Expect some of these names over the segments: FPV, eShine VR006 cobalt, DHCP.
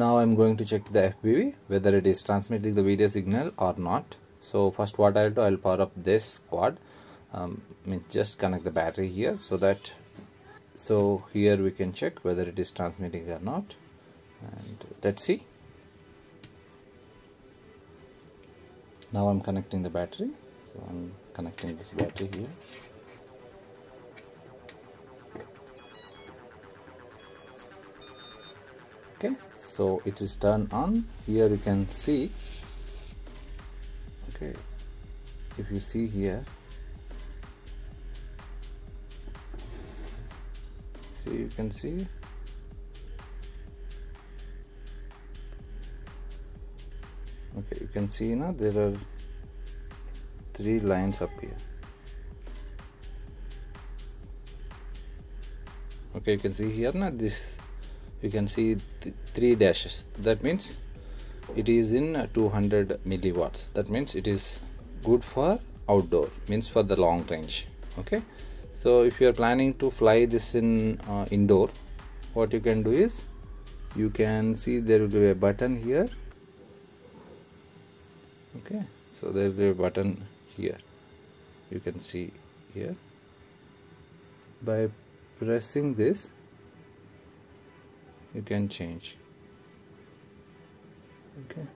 Now I'm going to check the FPV whether it is transmitting the video signal or not. So first what I'll do, I'll power up this quad. Just connect the battery here so that here we can check whether it is transmitting or not, and let's see. Now I'm connecting the battery, so I'm connecting this battery here. Okay, so it is turned on. Here you can see, okay, if you see here, so you can see you can see now there are 3 lines up here. Okay, you can see here now this, you can see 3 dashes. That means it is in 200 milliwatts. That means it is good for outdoor, means for the long range. Okay, so if you are planning to fly this in indoor, what you can do is, you can see there will be a button here. Okay, so there will be a button here, you can see here. By pressing this you can change. Okay,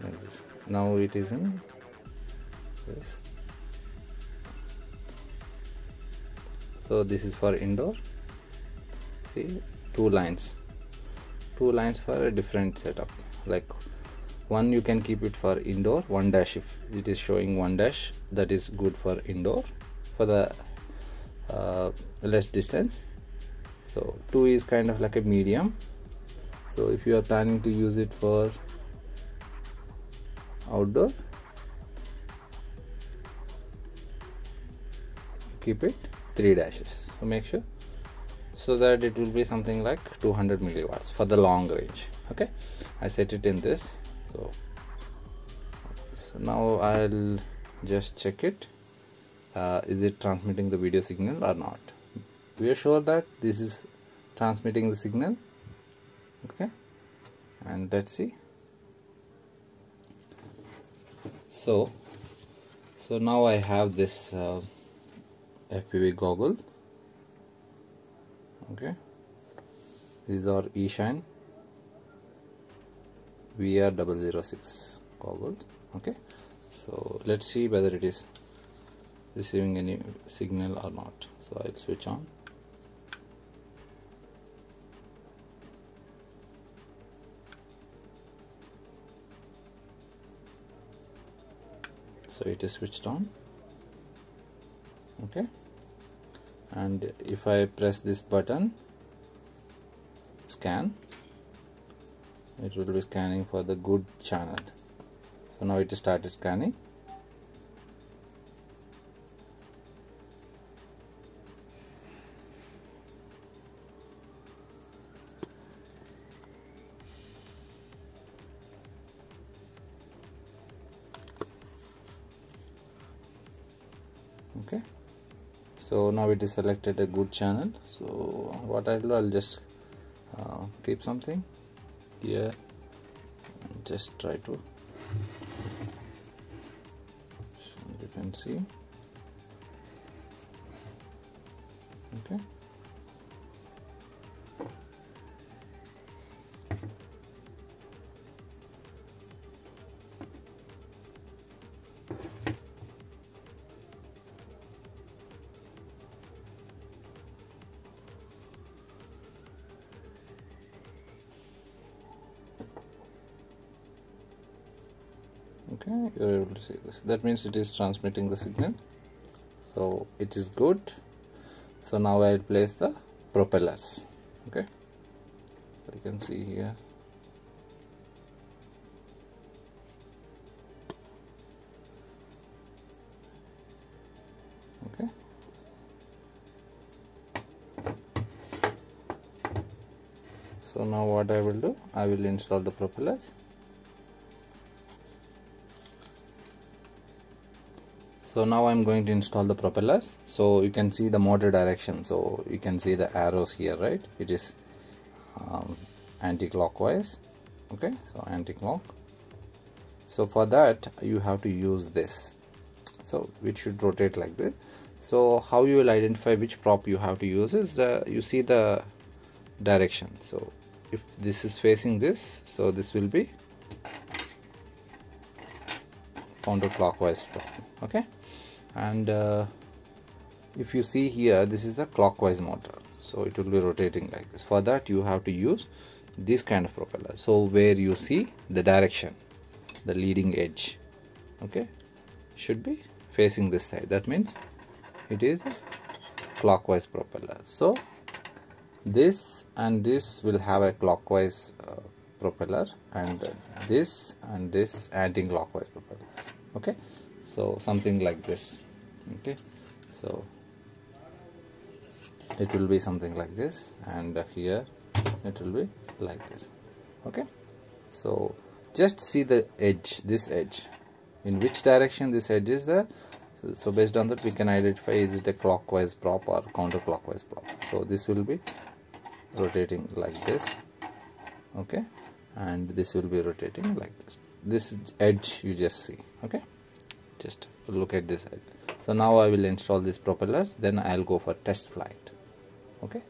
like this. Now it is in this. So this is for indoor. See, 2 lines for a different setup. Like one you can keep it for indoor, 1 dash if it is showing 1 dash, that is good for indoor for the less distance. So 2 is kind of like a medium. So if you are planning to use it for outdoor, keep it 3 dashes. So make sure so that it will be something like 200 milliwatts for the long range. Okay, I set it in this. So now I'll just check it. Is it transmitting the video signal or not? We are sure that this is transmitting the signal. Okay, and let's see. So now I have this FPV goggle. Okay, these are eShine VR006 cobalt. Okay, so let's see whether it is receiving any signal or not. So I'll switch on. So it is switched on. Okay, and if I press this button, scan, it will be scanning for the good channel. So now it started scanning. Okay, so now it is selected a good channel. So what I'll do, I'll just keep something here and just try to, so you can see. Okay, okay, you're able to see this. That means it is transmitting the signal. So it is good. So now I'll place the propellers. Okay, so you can see here. Okay, so now what I will do, I will install the propellers. So now I'm going to install the propellers. So you can see the motor direction, so you can see the arrows here, right? It is anti-clockwise. Okay, so anti-clock. So for that you have to use this, so which should rotate like this. So how you will identify which prop you have to use is you see the direction. So if this is facing this, so this will be counterclockwise prop. Okay, and if you see here, this is the clockwise motor, so it will be rotating like this. For that you have to use this kind of propeller, so where you see the direction, the leading edge, okay, should be facing this side. That means it is a clockwise propeller. So this and this will have a clockwise propeller, and this anti-clockwise propeller. Okay, so something like this. Okay, so it will be something like this, and here it will be like this. Okay, so just see the edge, this edge, in which direction this edge is there. So based on that we can identify is it a clockwise prop or counterclockwise prop. So this will be rotating like this. Okay, and this will be rotating like this. This edge you just see. Okay, just look at this edge. So now I will install these propellers, then I'll go for test flight. Okay.